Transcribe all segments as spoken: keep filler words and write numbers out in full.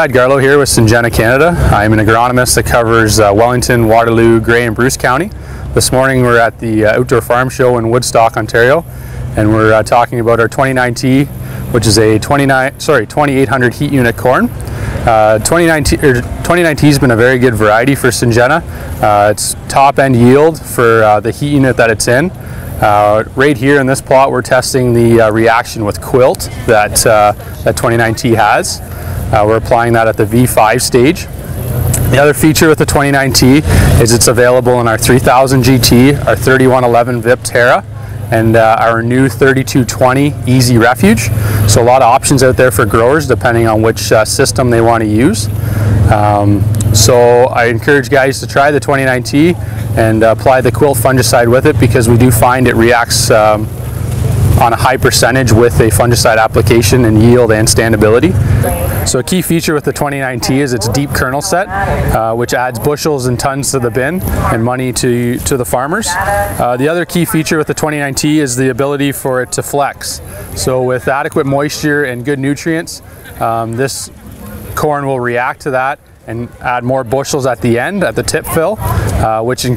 Brad Garlow here with Syngenta Canada. I'm an agronomist that covers uh, Wellington, Waterloo, Grey and Bruce County. This morning we're at the uh, Outdoor Farm Show in Woodstock, Ontario, and we're uh, talking about our twenty-nine T, which is a twenty-nine, sorry, twenty-eight hundred heat unit corn. Uh, twenty-nine T has been a very good variety for Syngenta. Uh, it's top end yield for uh, the heat unit that it's in. Uh, right here in this plot we're testing the uh, reaction with Quilt that, uh, that twenty-nine T has. Uh, we're applying that at the V five stage. The other feature with the twenty-nine T is it's available in our three thousand G T, our thirty-one eleven Vip Terra, and uh, our new thirty-two twenty Easy Refuge. So a lot of options out there for growers depending on which uh, system they want to use. Um, so I encourage guys to try the twenty-nine T and uh, apply the Quilt fungicide with it, because we do find it reacts um, on a high percentage with a fungicide application in yield and standability. So a key feature with the twenty-nine T is its deep kernel set, uh, which adds bushels and tons to the bin and money to, to the farmers. Uh, the other key feature with the twenty-nine T is the ability for it to flex. So with adequate moisture and good nutrients, um, this corn will react to that and add more bushels at the end, at the tip fill, uh, which in,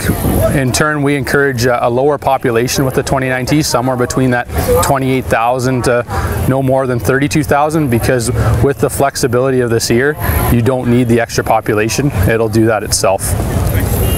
in turn we encourage a, a lower population with the twenty-nine T, somewhere between that twenty-eight thousand to no more than thirty-two thousand, because with the flexibility of this ear, you don't need the extra population. It'll do that itself.